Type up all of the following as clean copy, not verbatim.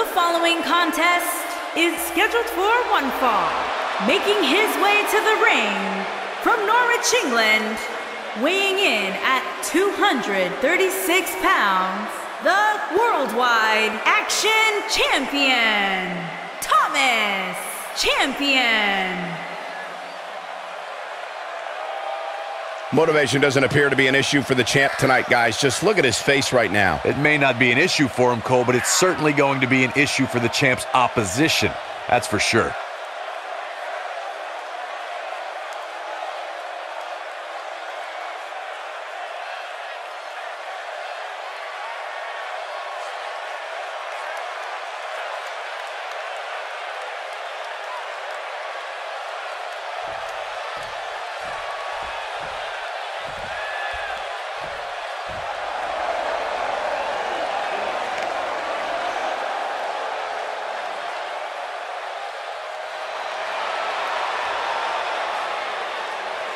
The following contest is scheduled for one fall. Making his way to the ring from Norwich, England, weighing in at 236 pounds, the Worldwide Action Champion, Thomas Champion. Motivation doesn't appear to be an issue for the champ tonight, guys. Just look at his face right now. It may not be an issue for him, Cole, but it's certainly going to be an issue for the champ's opposition. That's for sure.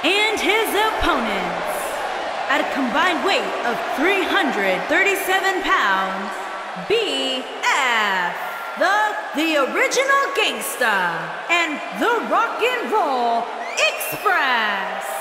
And his opponents, at a combined weight of 337 pounds, BF, the Original Gangsta, and the Rock and Roll Express.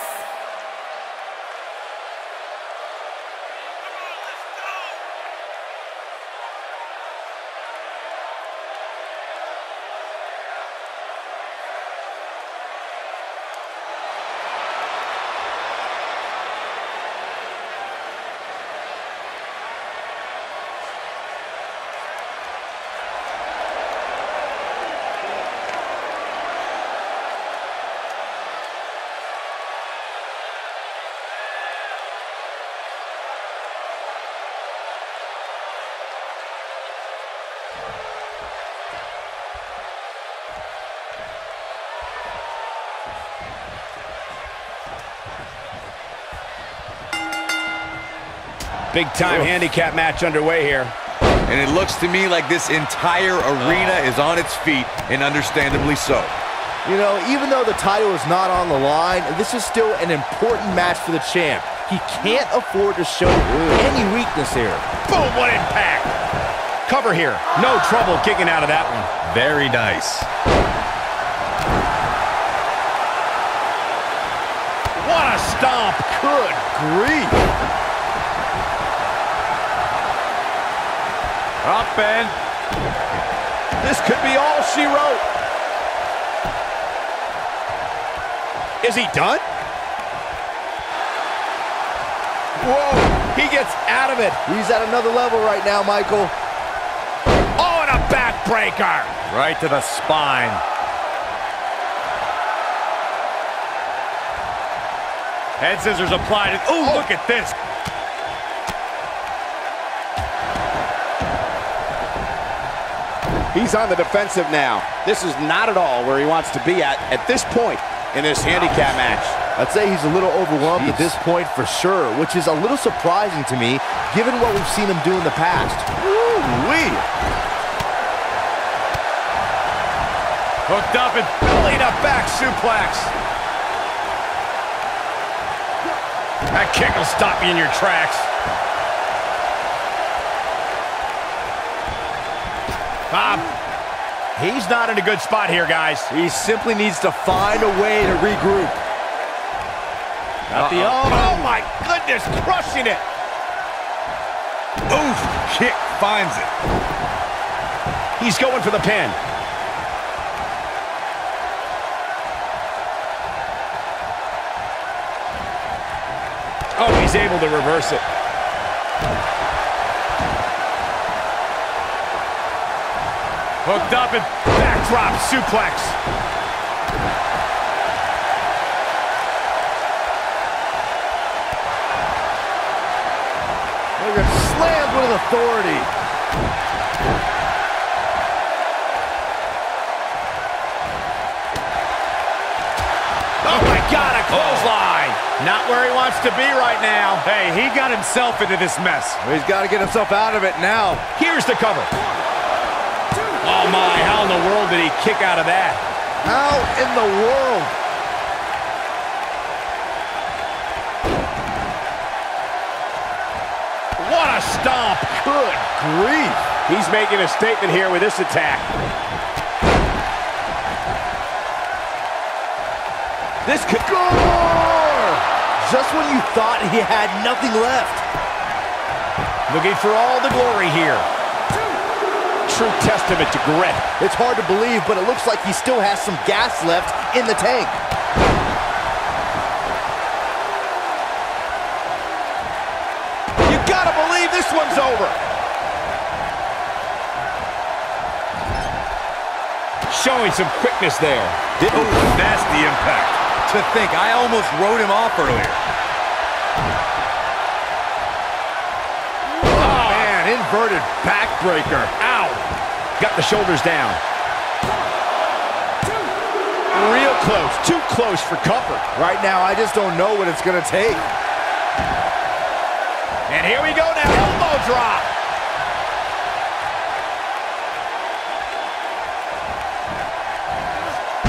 Big-time handicap match underway here. And it looks to me like this entire arena is on its feet, and understandably so. You know, even though the title is not on the line, this is still an important match for the champ. He can't afford to show any weakness here. Boom, what impact! Cover here. No trouble kicking out of that one. Very nice. What a stomp. Good grief. Up and this could be all she wrote. Is he done? Whoa, he gets out of it. He's at another level right now, Michael. Oh, and a backbreaker. Right to the spine. Head scissors applied. Oh, look at this. He's on the defensive now. This is not at all where he wants to be at this point in this handicap match. I'd say he's a little overwhelmed at this point for sure, which is a little surprising to me, given what we've seen him do in the past. Woo-wee! Hooked up and belly to back suplex. That kick will stop you in your tracks. Bob, he's not in a good spot here, guys. He simply needs to find a way to regroup. Oh, my goodness, crushing it. Oof, kick finds it. He's going for the pin. Oh, he's able to reverse it. Hooked up and backdrop suplex. They're going to slam with authority. Oh my God, a clothesline. Not where he wants to be right now. Hey, he got himself into this mess. He's got to get himself out of it now. Here's the cover. Oh my, how in the world did he kick out of that? How in the world? What a stomp. Good grief. He's making a statement here with this attack. This could go! Just when you thought he had nothing left. Looking for all the glory here. True testament to grit. It's hard to believe, but it looks like he still has some gas left in the tank. You gotta believe this one's over. Showing some quickness there. Oh, nasty impact. To think, I almost rode him off earlier. Oh man, inverted backbreaker. Ow. Got the shoulders down. Real close, too close for comfort. Right now, I just don't know what it's gonna take. And here we go now, elbow drop.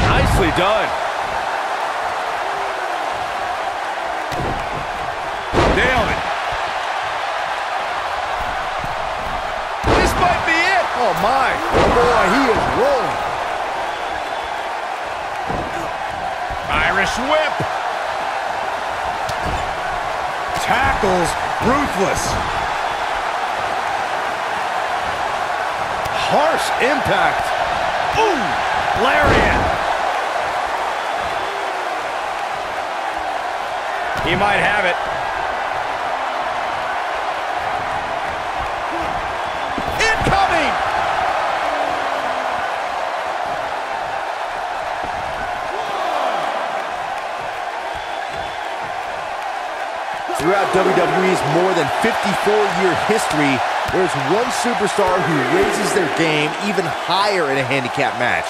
Nicely done. Nailed it. This might be it. Oh my, boy, he is rolling. Irish whip. Tackles ruthless. Harsh impact. Ooh, lariat. He might have it. Incoming. Throughout WWE's more than 54-year history, there's one superstar who raises their game even higher in a handicap match.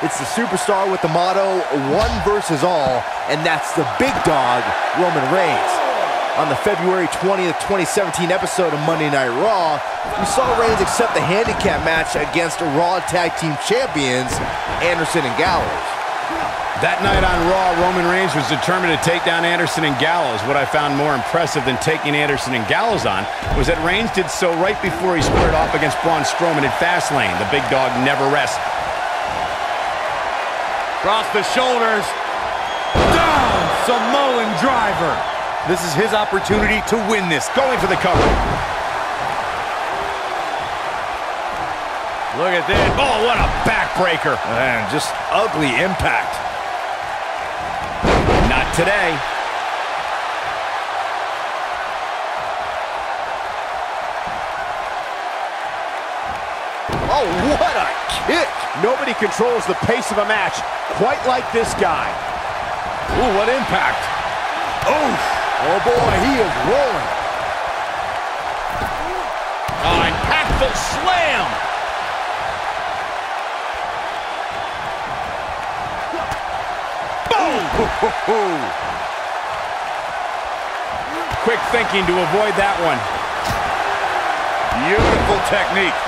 It's the superstar with the motto, one versus all, and that's the big dog, Roman Reigns. On the February 20th, 2017 episode of Monday Night Raw, we saw Reigns accept the handicap match against Raw Tag Team Champions, Anderson and Gallows. That night on Raw, Roman Reigns was determined to take down Anderson and Gallows. What I found more impressive than taking Anderson and Gallows on was that Reigns did so right before he squared off against Braun Strowman at Fastlane. The big dog never rests. Cross the shoulders. Down! Samoan driver. This is his opportunity to win this. Going for the cover. Look at that. Oh, what a backbreaker. Man, just ugly impact. Today. Oh, what a kick! Nobody controls the pace of a match quite like this guy. Ooh, what impact. Oh, oh boy, he is rolling. Oh, impactful slam! Quick thinking to avoid that one. Beautiful technique.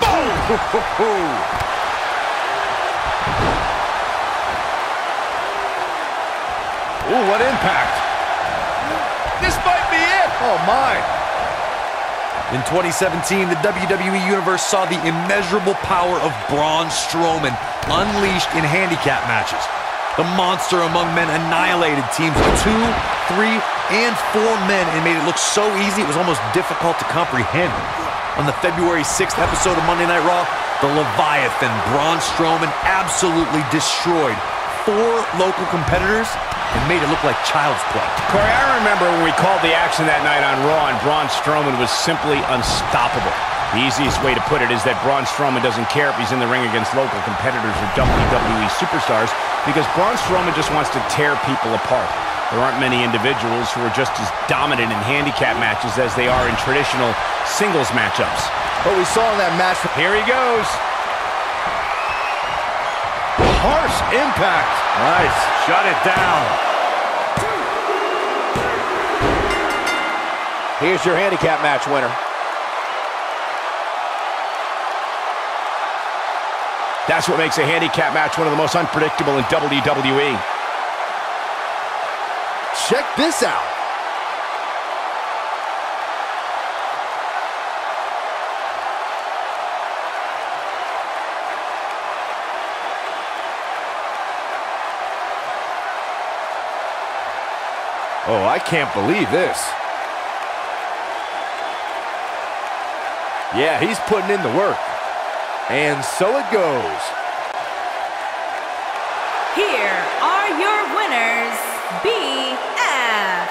Boom! Ooh, what impact. This might be it. Oh, my. In 2017, the WWE Universe saw the immeasurable power of Braun Strowman unleashed in handicap matches. The monster among men annihilated teams of 2, 3, and 4 men and made it look so easy it was almost difficult to comprehend. On the February 6th episode of Monday Night Raw, the Leviathan Braun Strowman absolutely destroyed 4 local competitors and made it look like child's play. Corey, I remember when we called the action that night on Raw and Braun Strowman was simply unstoppable. The easiest way to put it is that Braun Strowman doesn't care if he's in the ring against local competitors or WWE superstars because Braun Strowman just wants to tear people apart. There aren't many individuals who are just as dominant in handicap matches as they are in traditional singles matchups. But we saw that match. Here he goes. Harsh impact. Nice. Shut it down. Here's your handicap match winner. That's what makes a handicap match one of the most unpredictable in WWE. Check this out. Oh, I can't believe this. Yeah, he's putting in the work. And so it goes. Here are your winners, BF,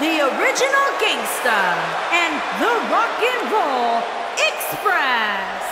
the Original Gangsta, and the Rock and Roll Express.